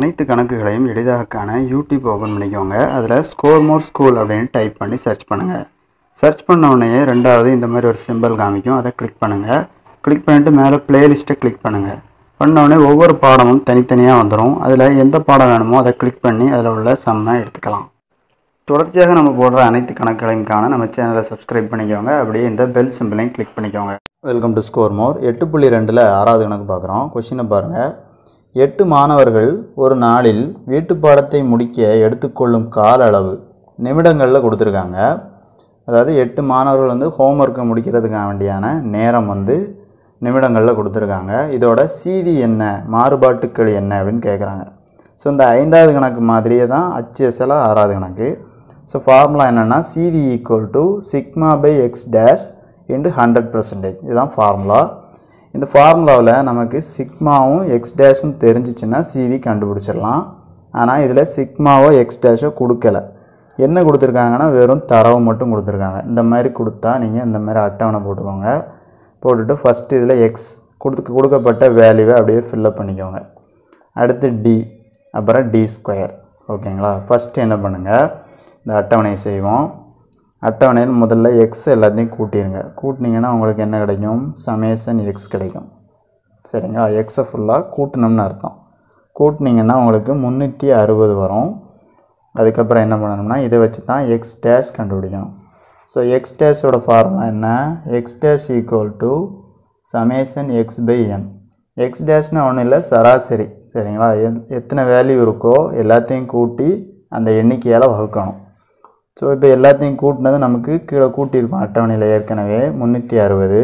அனைத்து கணக்குகளையும் எளிதாக காண யூடியூப் ஓபன் பண்ணிக்கோங்க. அதில் ஸ்கோர்மோர் ஸ்கூல் அப்படின்னு டைப் பண்ணி சர்ச் பண்ணுங்கள். சர்ச் பண்ண உடனே ரெண்டாவது இந்த மாதிரி ஒரு சிம்பிள் காமிக்கும், அதை கிளிக் பண்ணுங்கள். கிளிக் பண்ணிவிட்டு மேலே பிளேலிஸ்ட்டை கிளிக் பண்ணுங்கள். பண்ணவுடனே ஒவ்வொரு பாடமும் தனித்தனியாக வந்துடும். அதில் எந்த பாடம் வேணுமோ அதை கிளிக் பண்ணி அதில் உள்ள சம்மை எடுத்துக்கலாம். தொடர்ச்சியாக நம்ம போடுற அனைத்து கணக்குகளையும் காண நம்ம சேனலை சப்ஸ்கிரைப் பண்ணிக்கோங்க. அப்படியே இந்த பெல் சிம்பிளையும் கிளிக் பண்ணிக்கோங்க. Welcome to Scoremore. 8.2ல் 6வது கணக்கு பார்க்குறோம். கொஷினை பாருங்கள். 8 மாணவர்கள் ஒரு நாளில் வீட்டுப்பாடத்தை முடிக்க எடுத்துக்கொள்ளும் கால அளவு நிமிடங்களில் கொடுத்துருக்காங்க. அதாவது 8 மாணவர்கள் ஹோம்ஒர்க்கை முடிக்கிறதுக்காக வேண்டியான நேரம் நிமிடங்களில் கொடுத்துருக்காங்க. இதோட CV என்ன, மாறுபாட்டுக்கள் என்ன அப்படின்னு கேட்குறாங்க. ஸோ இந்த 5வது கணக்கு மாதிரியே தான் HSLA 6வது கணக்கு. ஸோ ஃபார்முலா என்னென்னா CV = σ/x' × 100%. இதுதான் ஃபார்முலா. இந்த ஃபார்முலாவில் நமக்கு சிக்மாவும் x' தெரிஞ்சிச்சுன்னா CV கண்டுபிடிச்சிடலாம். ஆனால் இதில் சிக்மாவோ x' கொடுக்கலை. என்ன கொடுத்துருக்காங்கன்னா வெறும் தரவு மட்டும் கொடுத்துருக்காங்க. இந்த மாதிரி கொடுத்தா நீங்கள் இந்த மாதிரி அட்டவணை போட்டுக்கோங்க. போட்டுட்டு ஃபஸ்ட்டு இதில் x கொடுக்கப்பட்ட வேல்யூவை அப்படியே ஃபில்லப் பண்ணிக்கோங்க. அடுத்து d, அப்புறம் d². ஓகேங்களா? ஃபஸ்ட்டு என்ன பண்ணுங்கள், இந்த அட்டவணையை செய்வோம். அட்டவணையில் முதல்ல எக்ஸ் எல்லாத்தையும் கூட்டிடுங்க. கூட்டினீங்கன்னா உங்களுக்கு என்ன கிடைக்கும், ∑x கிடைக்கும். சரிங்களா? எக்ஸை ஃபுல்லாக கூட்டினோம்னு அர்த்தம். கூட்டினீங்கன்னா உங்களுக்கு 360 வரும். அதுக்கப்புறம் என்ன பண்ணணும்னா இதை வச்சு தான் x' கண்டுபிடிக்கணும். ஸோ x' ஃபார்முலா என்ன, x' = ∑x/n. x' ஒன்றும் இல்லை, சராசரி. சரிங்களா? எத்தனை வேல்யூ இருக்கோ எல்லாத்தையும் கூட்டி அந்த எண்ணிக்கையால் வகுக்கணும். ஸோ இப்போ எல்லாத்தையும் கூட்டினது நமக்கு கீழே கூட்டியிருக்கோம் அட்டவணையில் ஏற்கனவே 360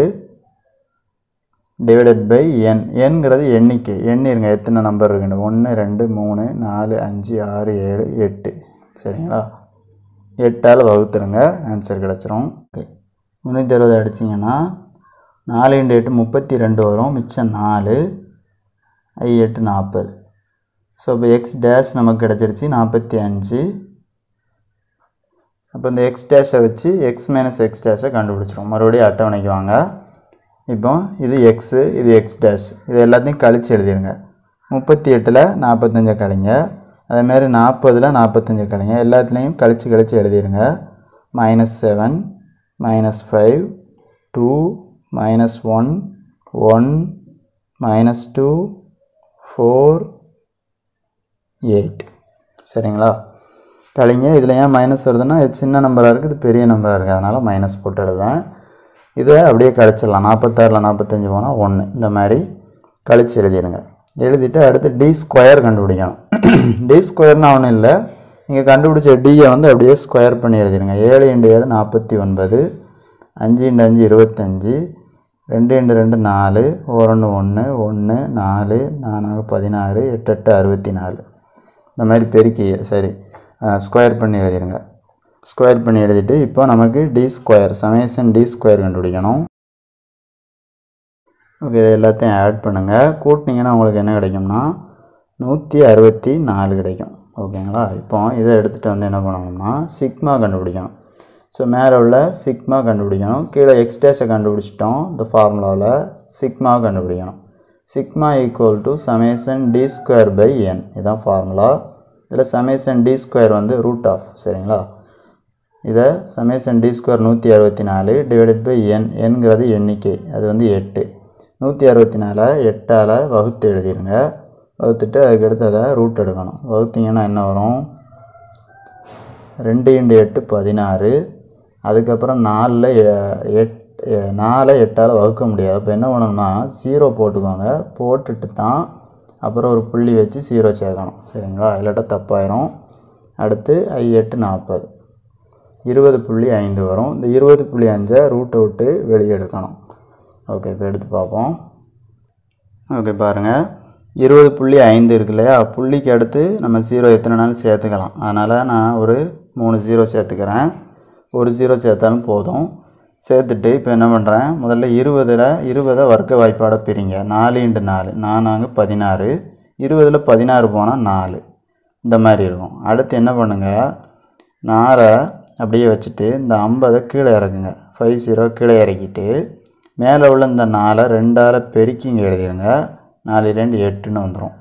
÷ n. எண்ணுங்கிறது எண்ணிக்கை. எண்ணிருங்க எத்தனை நம்பர் இருக்குன்னு. 1 2 3 4 5 6 7 8. சரிங்களா? 8ஆல் வகுத்துருங்க, ஆன்சர் கிடச்சிரும். ஓகே, 360 அடிச்சிங்கன்னா 4 × 8 = 32 வரும். மிச்சம் 4 × 8 = 40. ஸோ இப்போ x' நமக்கு கிடச்சிருச்சு 45. அப்போ இந்த x' வச்சு x - x' கண்டுபிடிச்சிடும். மறுபடியும் அட்டவணைக்கு வாங்க. இப்போ இது x, இது x', இது எல்லாத்தையும் கழித்து எழுதிடுங்க. 38ல் 45 கழிங்க. அதேமாதிரி 40ல் 45 கழிங்க. எல்லாத்துலேயும் கழித்து கழித்து எழுதிடுங்க. -7 - 5 2 - 1 1 - 2 4 8. சரிங்களா? கழிங்க. இதில் ஏன் மைனஸ் வருதுன்னா இது சின்ன நம்பராக இருக்குது, இது பெரிய நம்பராக இருக்குது, அதனால் மைனஸ் போட்டு எழுதுவேன். இதை அப்படியே கழிச்சிடலாம். 46ல் 45 போனால் 1. இந்த மாதிரி கழித்து எழுதிடுங்க. எழுதிட்டு அடுத்து d² கண்டுபிடிக்கணும். d² ஒன்றும் இல்லை, நீங்கள் கண்டுபிடிச்ச dயை அப்படியே ஸ்கொயர் பண்ணி எழுதிடுங்க. 7 × 7 = 49, 5 × 5 = 25, 2 × 2 = 4, 1 × 1 = 4, 4 × 16, 8 × 8 = 64. இந்த மாதிரி பெருக்கி சரி ஸ்கொயர் பண்ணி எழுதிடுங்க. ஸ்கொயர் பண்ணி எழுதிட்டு இப்போ நமக்கு d² ∑d² கண்டுபிடிக்கணும். ஓகே, இது எல்லாத்தையும் ஆட் பண்ணுங்கள். கூட்டினீங்கன்னா உங்களுக்கு என்ன கிடைக்கும்னா 164 கிடைக்கும். ஓகேங்களா? இப்போ இதை எடுத்துகிட்டு என்ன பண்ணணும்னா சிக்மா கண்டுபிடிக்கணும். ஸோ மேலே உள்ள சிக்மா கண்டுபிடிக்கணும். கீழே x' கண்டுபிடிச்சிட்டோம். இந்த ஃபார்முலாவில் சிக்மா கண்டுபிடிக்கணும். σ = ∑d² / n. இதுதான் ஃபார்முலா. இதில் ∑d² √. சரிங்களா? இதை ∑d² 164 ÷ n. எண்ணுங்கிறது எண்ணிக்கை, அது 8. 164 8ஆல் வகுத்து எழுதிடுங்க. வகுத்துட்டு அதுக்கடுத்து அதை ரூட் எடுக்கணும். வகுத்திங்கன்னா என்ன வரும், 2 × 8 = 16. அதுக்கப்புறம் 4 8ஆல் வகுக்க முடியாது. அப்போ என்ன பண்ணணும்னா 0 போட்டுக்கோங்க. போட்டுட்டு தான் அப்புறம் ஒரு புள்ளி வச்சு 0 சேர்க்கணும். சரிங்களா? இல்லாட்டா தப்பாயிரும். அடுத்து 8 × 40 20.5 வரும். இந்த 20.5 ரூட்டை விட்டு வெளியே எடுக்கணும். ஓகே, இப்போ எடுத்து பார்ப்போம். ஓகே, பாருங்கள் 20.5 இருக்கு இல்லையா, புள்ளிக்கு அடுத்து நம்ம 0 எத்தனை நாள் சேர்த்துக்கலாம். அதனால் நான் ஒரு 3 0 சேர்த்துக்கிறேன். ஒரு 0 சேர்த்தாலும் போதும். சேர்த்துட்டு இப்போ என்ன பண்ணுறேன், முதல்ல 20ல் 20 வர்க்க வாய்ப்பாட பிரிங்க. 4 × 4 4 × 16, 20ல் 16 போனால் 4. இந்த மாதிரி இருக்கும். அடுத்து என்ன பண்ணுங்கள், 4 அப்படியே வச்சுட்டு இந்த 50 கீழே இறக்குங்க. 50 கீழே இறக்கிட்டு மேலே உள்ள இந்த 4 2ஆல் பெருக்கிங்க எழுதிடுங்க. 4 × 8 = 8 வந்துடும்.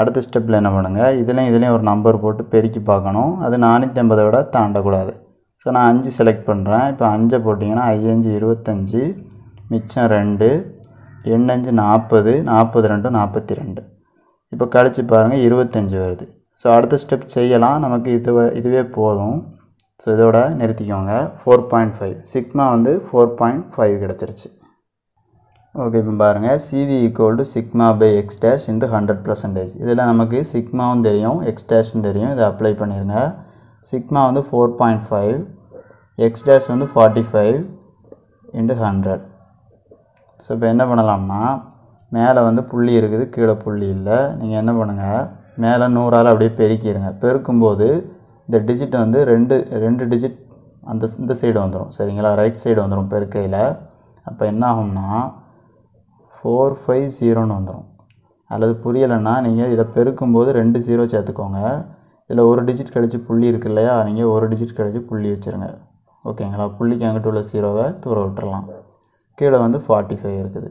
அடுத்த ஸ்டெப்பில் என்ன பண்ணுங்கள், இதுலேயும் ஒரு நம்பர் போட்டு பெருக்கி பார்க்கணும். அது 450 விட தாண்டக்கூடாது. ஸோ நான் 5 செலக்ட் பண்ணுறேன். இப்போ 5 போட்டிங்கன்னா 5 25, மிச்சம் 2, 8 5 40, 42 42. இப்போ கழிச்சு பாருங்கள் 25 வருது. ஸோ அடுத்த ஸ்டெப் செய்யலாம், நமக்கு இதுவே போதும். ஸோ இதோட நிறுத்திக்கோங்க. 4.5 சிக்மா வந்து 4.5 கிடச்சிருச்சு. ஓகே, இப்போ பாருங்கள் CV equal to sigma by X dash into 100%. இதில் நமக்கு சிக்மாவும் தெரியும், எக்ஸ் டேஷும் தெரியும். இதை அப்ளை பண்ணிடுங்க. சிக்மா வந்து 4.5, எக்ஸ் டேஷ் வந்து 45 இன்ட்டு 100. ஸோ இப்போ என்ன பண்ணலாம்னா, மேலே வந்து புள்ளி இருக்குது, கீழே புள்ளி இல்லை. நீங்கள் என்ன பண்ணுங்கள், மேலே 100ஆல் அப்படியே பெருக்கிடுங்க. பெருக்கும்போது இந்த டிஜிட் வந்து ரெண்டு டிஜிட் அந்த இந்த சைடு வந்துடும். சரிங்களா, ரைட் சைடு வந்துடும் பெருக்கையில். அப்போ என்ன ஆகும்னா 450ன்னு வந்துடும். அல்லது புரியலைன்னா நீங்கள் இதை பெருக்கும்போது 2 0 சேர்த்துக்கோங்க. இதில் ஒரு டிஜிட் கழித்து புள்ளி இருக்கு இல்லையா, நீங்கள் ஒரு டிஜிட் கழித்து புள்ளி வச்சுருங்க. ஓகேங்களா, புள்ளிக்கு அங்கிட்டு உள்ள 0வை தூர விட்டுறலாம். கீழே வந்து 45 இருக்குது.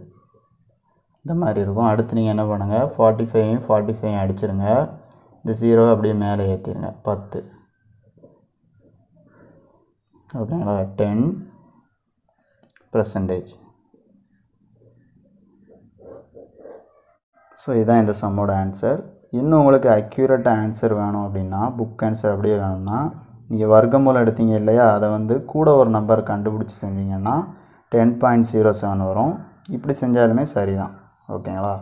இந்த மாதிரி இருக்கும். அடுத்து நீங்கள் என்ன பண்ணுங்கள், 45 45 அடிச்சிருங்க. இந்த 0 அப்படியே மேலே ஏற்றிடுங்க. 10. ஓகேங்களா, 10%. ஸோ இதுதான் இந்த சம்மோட ஆன்சர். இன்னும் உங்களுக்கு அக்யூரேட்டாக ஆன்சர் வேணும் அப்படின்னா, புக் ஆன்சர் அப்படியே வேணும்னா, நீங்கள் வர்க்கமூலம் எடுத்தீங்க இல்லையா, அதை வந்து கூட ஒரு நம்பர் கண்டுபிடிச்சி செஞ்சிங்கன்னா 10.07 வரும். இப்படி செஞ்சாலுமே சரி தான். ஓகேங்களா.